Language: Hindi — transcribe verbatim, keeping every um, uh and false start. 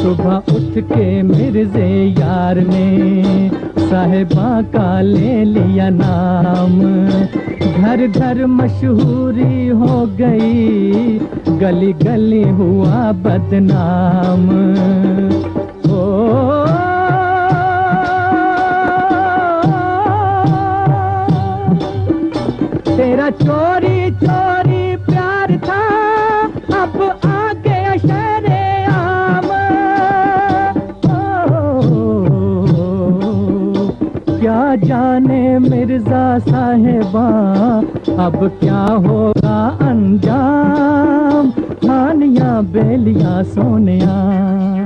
सुबह उठ के मिर्जे यार ने साहिबा का ले लिया नाम। घर घर मशहूरी हो गई, गली गली हुआ बदनाम। ओ तेरा चोरी चोरी प्यार था, अब आ गया शरे आम। क्या जाने मिर्जा साहिबा अब क्या होगा अंजाम। खानिया बेलिया सोनिया।